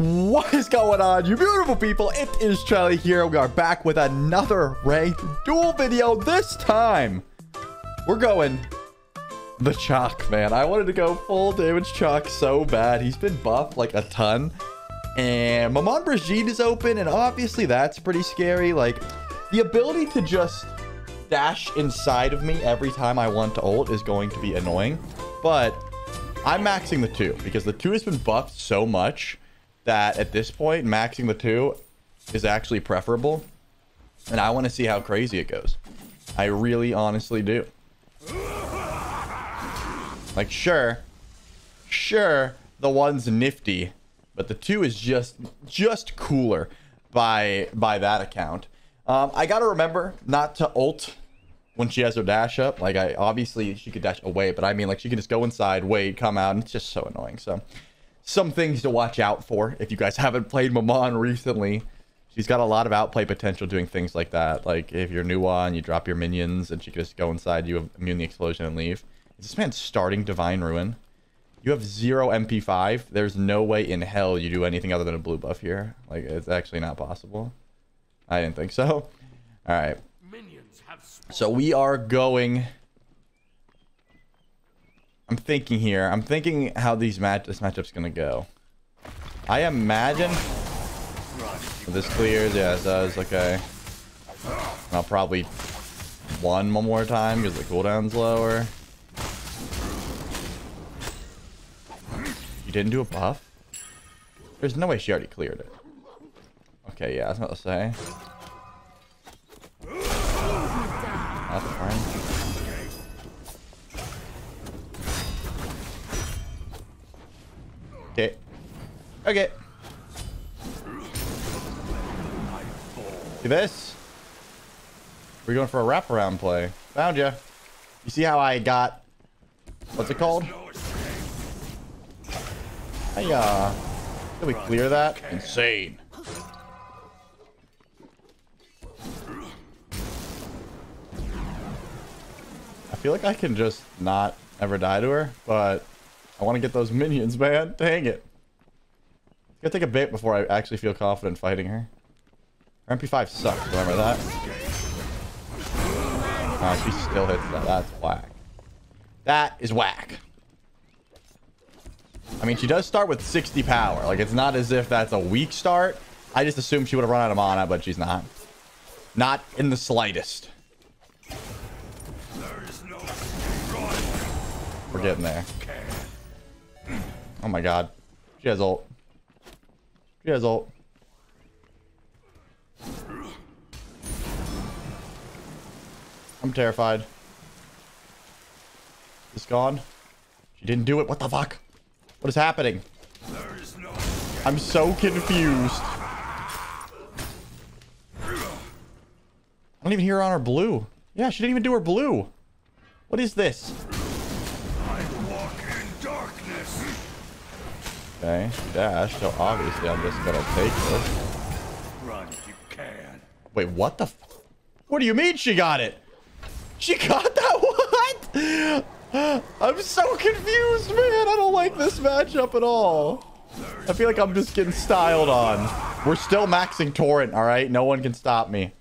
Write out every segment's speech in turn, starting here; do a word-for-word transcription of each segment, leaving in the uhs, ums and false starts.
What is going on, you beautiful people? It is Charlie here. We are back with another ranked duel video. This time, we're going the Chaac, man. I wanted to go full damage Chaac so bad. He's been buffed like a ton. And Maman Brigitte is open, and obviously that's pretty scary. Like, the ability to just dash inside of me every time I want to ult is going to be annoying. But I'm maxing the two because the two has been buffed so much that at this point, maxing the two is actually preferable. And I want to see how crazy it goes. I really honestly do. Like, sure. Sure, the one's nifty. But the two is just just cooler by, by that account. Um, I got to remember not to ult when she has her dash up. Like, I obviously, she could dash away. But I mean, like, she can just go inside, wait, come out. And it's just so annoying. So, some things to watch out for if you guys haven't played Maman recently. She's got a lot of outplay potential doing things like that. Like, if you're Nuwa and you drop your minions and she can just go inside you, immune the explosion, and leave. Is this man starting Divine Ruin? You have zero M P five. There's no way in hell you do anything other than a blue buff here. Like, it's actually not possible. I didn't think so. All right. So we are going... I'm thinking here. I'm thinking how these match this matchup's gonna go. I imagine this clears. Yeah, it does. Okay. And I'll probably one one more time because the cooldown's lower. You didn't do a buff? There's no way she already cleared it. Okay, yeah, I was about to say. That's fine. Okay. Okay. See this? We're going for a wraparound play. Found ya. You see how I got... What's it called? Hey, uh... Did we clear that? Insane. I feel like I can just not ever die to her, but... I want to get those minions, man. Dang it. It's going to take a bit before I actually feel confident fighting her. Her M P five sucks. Remember that? Oh, she still hits that. That's whack. That is whack. I mean, she does start with sixty power. Like, it's not as if that's a weak start. I just assumed she would have run out of mana, but she's not. Not in the slightest. We're getting there. Oh my god. She has ult. She has ult. I'm terrified. It's gone. She didn't do it. What the fuck? What is happening? I'm so confused. I don't even hear her on her blue. Yeah, she didn't even do her blue. What is this? Okay, dash, so obviously I'm just gonna take this. Run if you can. Wait, what the f What do you mean she got it? She got that? What? I'm so confused, man. I don't like this matchup at all. I feel like I'm just getting styled on. We're still maxing Torrent, alright? No one can stop me.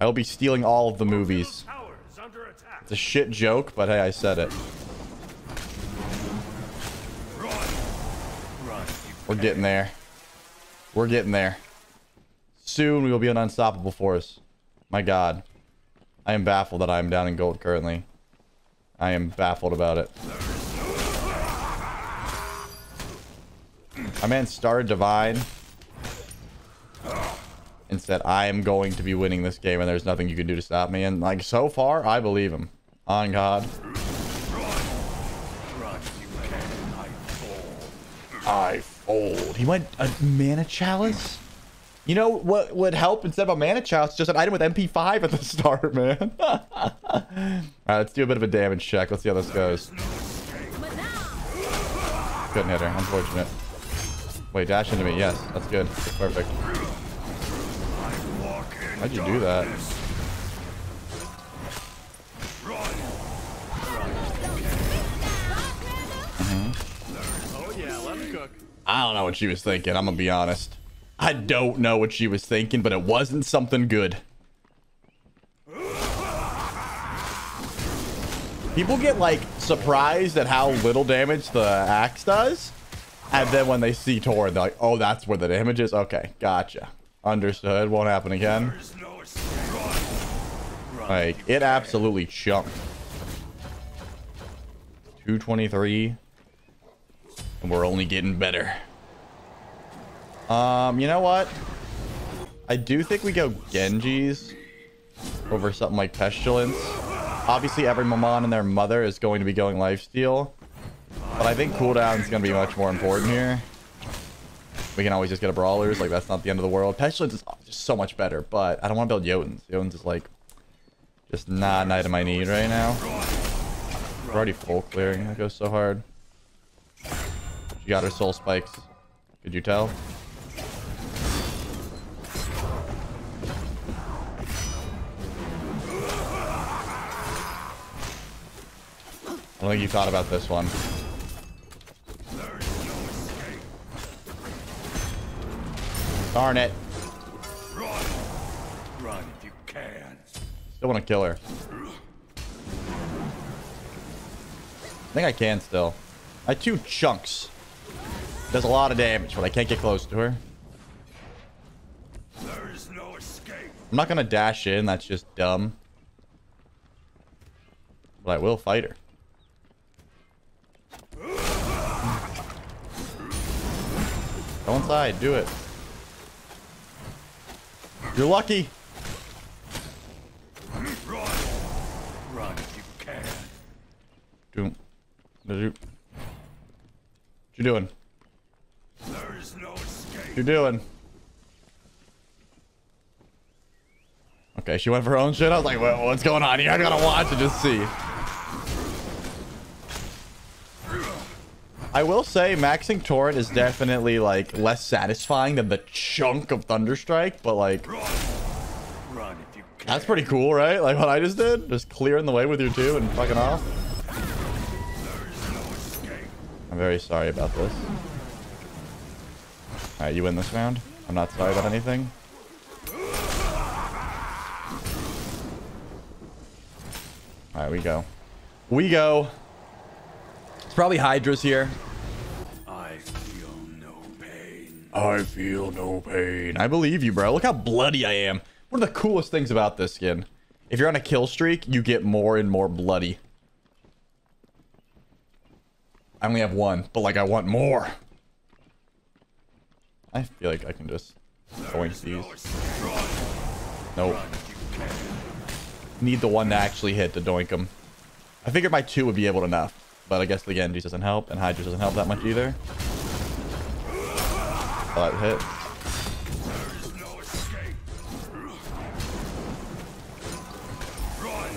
I'll be stealing all of the movies. It's a shit joke, but hey, I said it. We're getting there. We're getting there. Soon we will be an unstoppable force. My god. I am baffled that I am down in gold currently. I am baffled about it. My man started Divine and said, I am going to be winning this game and there's nothing you can do to stop me. And like, so far, I believe him. On god. I fold. He went a mana chalice. You know what would help instead of a mana chalice? Just an item with M P five at the start, man. All right, let's do a bit of a damage check. Let's see how this goes. Couldn't hit her. Unfortunate. Wait, dash into me. Yes, that's good. That's perfect. How'd you do that? I don't know what she was thinking. I'm gonna be honest. I don't know what she was thinking, but it wasn't something good. People get like surprised at how little damage the axe does, and then when they see Torrent, they're like, "Oh, that's where the damage is." Okay, gotcha. Understood. Won't happen again. Like it absolutely chunked. two twenty-three, and we're only getting better. Um, you know what? I do think we go Genji's over something like Pestilence. Obviously, every Maman and their mother is going to be going lifesteal, but I think cooldown is going to be much more important here. We can always just get a Brawlers. Like, that's not the end of the world. Pestilence is just so much better, but I don't want to build Jotuns. Jotuns is, like, just not an item I need right now. We're already full clearing. That goes so hard. She got her soul spikes. Could you tell? I don't think you thought about this one. Darn it. Run. Run if you can. Still want to kill her. I think I can still. I have two chunks. Does a lot of damage, but I can't get close to her. There is no escape. I'm not going to dash in. That's just dumb. But I will fight her. Go inside, do it. You're lucky. Run. Run if you can. Doom. What you doing? There is no escape. What you doing? Okay, she went for her own shit. I was like, well, what's going on here? I gotta watch and just see. I will say maxing Torrent is definitely like less satisfying than the chunk of Thunderstrike, but like Run. Run if you can. That's pretty cool, right? Like what I just did, just clearing the way with your two and fucking off. There is no escape. I'm very sorry about this. All right, you win this round. I'm not sorry about anything. All right, we go. We go. It's probably Hydra's here. I feel no pain. I believe you, bro. Look how bloody I am. One of the coolest things about this skin. If you're on a kill streak, you get more and more bloody. I only have one, but like I want more. I feel like I can just point these. Nope. Need the one to actually hit to doink them. I figured my two would be able to enough, but I guess the Genji doesn't help and Hydra doesn't help that much either. That hit. There is no escape. Run.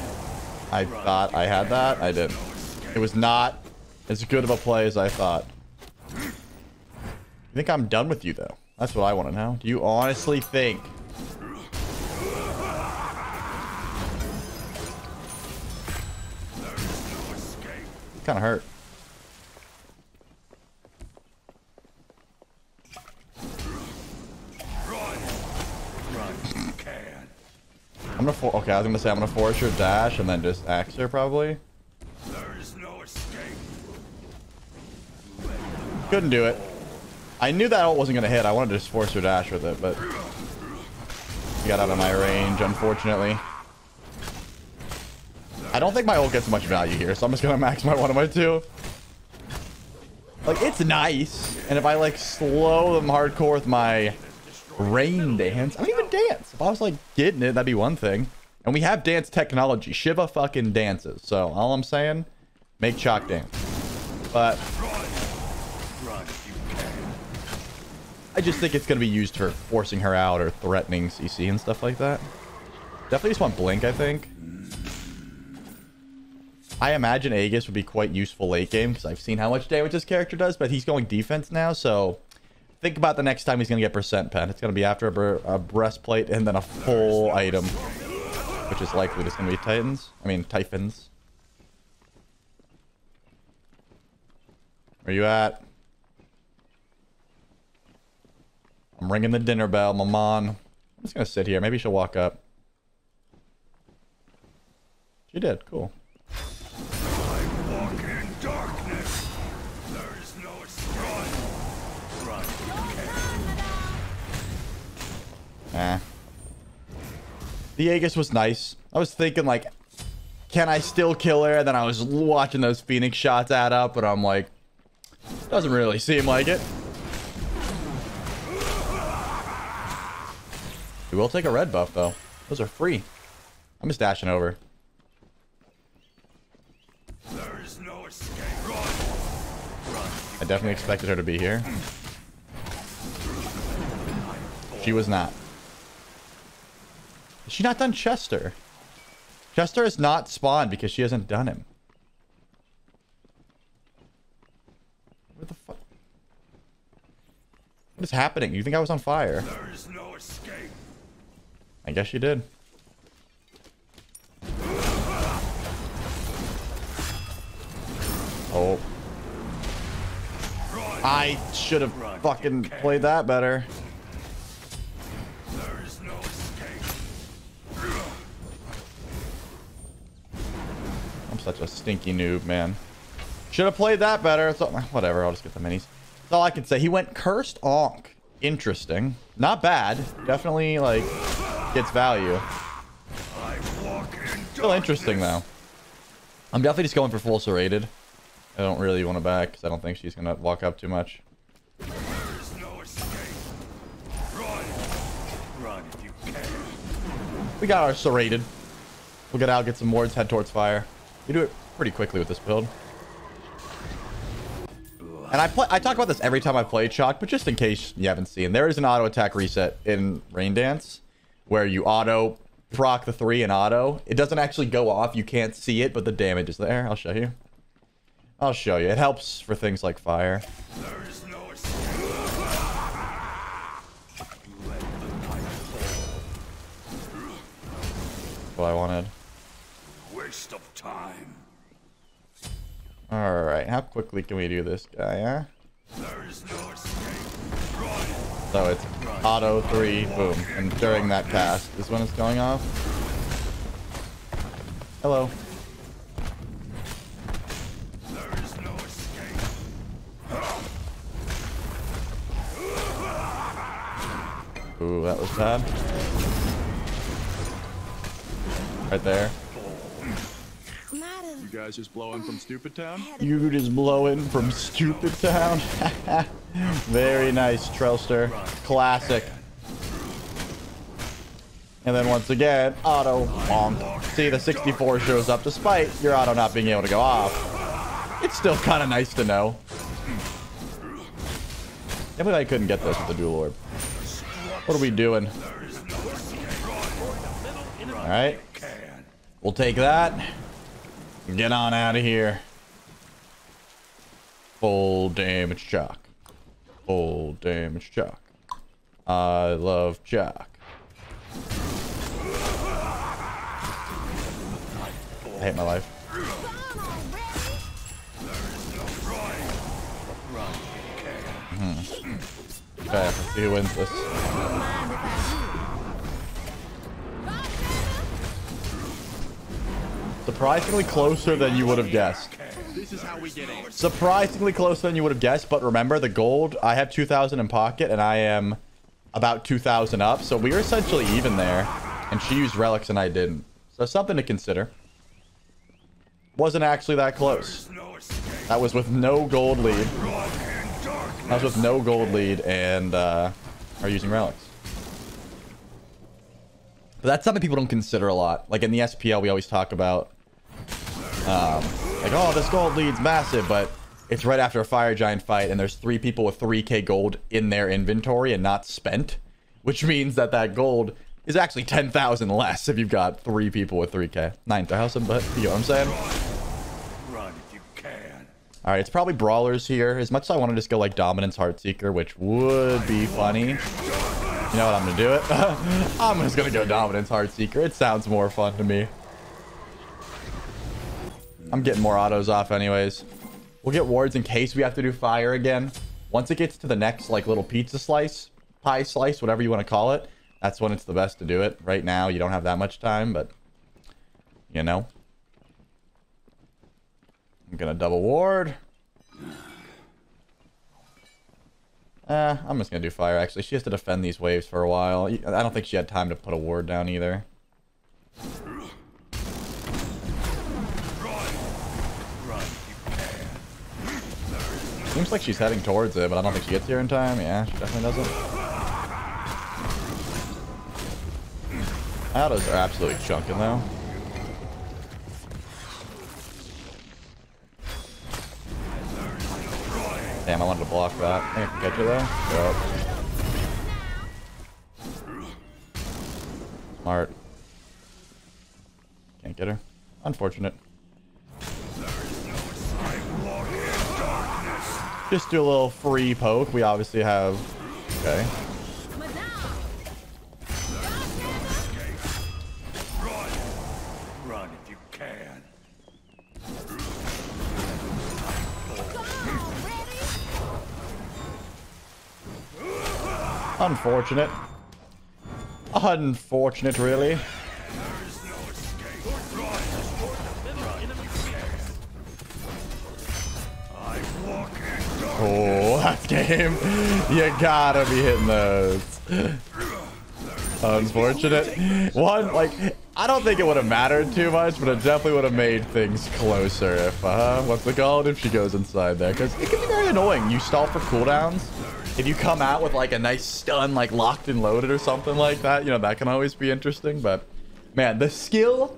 I Run thought I had that. I didn't. No it was not as good of a play as I thought. You think I'm done with you, though? That's what I want to know. Do you honestly think? There is no escape. It kind of hurt. I'm gonna for okay, I was gonna say I'm gonna force her dash and then just axe her probably. There is no escape. Couldn't do it. I knew that wasn't gonna hit. I wanted to just force her dash with it, but she got out of my range, unfortunately. I don't think my ult gets much value here, so I'm just gonna max my one and my two. Like it's nice, and if I like slow them hardcore with my Rain Dance. I don't even dance. If I was like getting it, that'd be one thing. And we have dance technology. Shiva fucking dances. So all I'm saying, make Chaac dance. But I just think it's gonna be used for forcing her out or threatening C C and stuff like that. Definitely just want Blink, I think. I imagine Aegis would be quite useful late game because I've seen how much damage this character does, but he's going defense now, so think about the next time he's going to get percent pen. It's going to be after a, bre a breastplate and then a full item, which is likely just going to be Titans. I mean, Typhons. Where you at? I'm ringing the dinner bell, Maman. I'm just gonna sit here. Maybe she'll walk up. She did. Cool. I walk in darkness. There is no escape. Run, run. Eh. The Aegis was nice. I was thinking like, can I still kill her? And then I was watching those Phoenix shots add up, but I'm like, doesn't really seem like it. We will take a red buff though. Those are free. I'm just dashing over. There is no escape. Run. Run. I definitely expected her to be here. She was not. Has she not done Chester? Chester is not spawned because she hasn't done him. What the fuck? What is happening? You think I was on fire? There is no escape. I guess she did. Oh. I should have fucking played that better. There is no escape. I'm such a stinky noob, man. Should have played that better. So, whatever, I'll just get the minis. That's all I can say. He went Cursed Onk. Interesting. Not bad. Definitely, like, gets value. Still interesting, though. I'm definitely just going for full serrated. I don't really want to back because I don't think she's going to walk up too much. There's no escape. Run. Run if you can. We got our serrated. We'll get out, get some wards, head towards fire. We do it pretty quickly with this build. And I play, I talk about this every time I play Chaac, but just in case you haven't seen, there is an auto attack reset in Rain Dance where you auto proc the three and auto. It doesn't actually go off. You can't see it, but the damage is there. I'll show you. I'll show you. It helps for things like fire. There's no escape. What I wanted. Waste of time. All right, how quickly can we do this guy? Huh? There is no escape. Run. So it's auto three, boom, and during that cast is when it's going off. Hello. Ooh, that was bad. Right there. You guys just blowing from Stupid Town? You just blowing from Stupid Town? Very nice, Trellster. Classic. And then once again, auto bonk. See, the sixty-four shows up despite your auto not being able to go off. It's still kind of nice to know. I believe I couldn't get this with the dual orb. What are we doing? All right, we'll take that. Get on out of here. Full damage Chaac. Full damage Chaac. I love Chaac. I hate my life. Hmm. Okay, let's see who wins this. Surprisingly closer than you would have guessed. This is how we get it. Surprisingly closer than you would have guessed, but remember the gold, I have two thousand in pocket and I am about two thousand up, so we were essentially even there. And she used relics and I didn't. So something to consider. Wasn't actually that close. That was with no gold lead. I was with no gold lead and uh, are using relics. But that's something people don't consider a lot. Like in the S P L, we always talk about, um, like, oh, this gold lead's massive, but it's right after a fire giant fight and there's three people with three K gold in their inventory and not spent, which means that that gold is actually ten thousand less if you've got three people with three K. nine thousand, but you know what I'm saying? All right, it's probably Brawlers here. As much as I want to just go like Dominance Heartseeker, which would be funny. You know what? I'm going to do it. I'm just going to go Dominance Heartseeker. It sounds more fun to me. I'm getting more autos off anyways. We'll get wards in case we have to do fire again. Once it gets to the next like little pizza slice, pie slice, whatever you want to call it, that's when it's the best to do it. Right now, you don't have that much time, but, you know. I'm going to double ward. Uh, I'm just going to do fire, actually. She has to defend these waves for a while. I don't think she had time to put a ward down either. Seems like she's heading towards it, but I don't think she gets here in time. Yeah, she definitely doesn't. Autos are absolutely chunking, though. Damn, I wanted to block that. I think I can catch her, though. Yep. Smart. Can't get her. Unfortunate. Just do a little free poke. We obviously have... Okay. Run. Run if you can. Unfortunate. Unfortunate, really. Oh, that game. You gotta be hitting those. Unfortunate. One, like, I don't think it would have mattered too much, but it definitely would have made things closer if, uh, what's it called? If she goes inside there, because it can be very annoying. You stall for cooldowns. If you come out with, like, a nice stun, like, locked and loaded or something like that, you know, that can always be interesting. But, man, the skill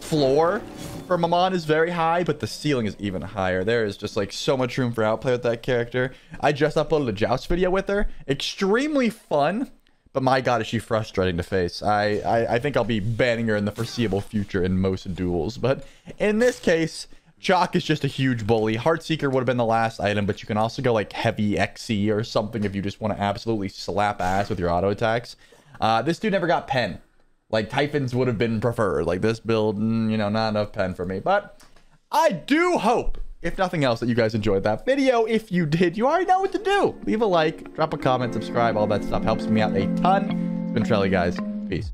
floor for Maman is very high, but the ceiling is even higher. There is just like so much room for outplay with that character. I just uploaded a joust video with her. Extremely fun, but my god, is she frustrating to face. I, I, I think I'll be banning her in the foreseeable future in most duels. But in this case, Chaac is just a huge bully. Heartseeker would have been the last item, but you can also go like heavy X E or something if you just want to absolutely slap ass with your auto attacks. Uh, this dude never got pen. Like, Typhons would have been preferred. Like, this build, you know, not enough pen for me. But I do hope, if nothing else, that you guys enjoyed that video. If you did, you already know what to do. Leave a like, drop a comment, subscribe, all that stuff helps me out a ton. It's been Trelly, guys. Peace.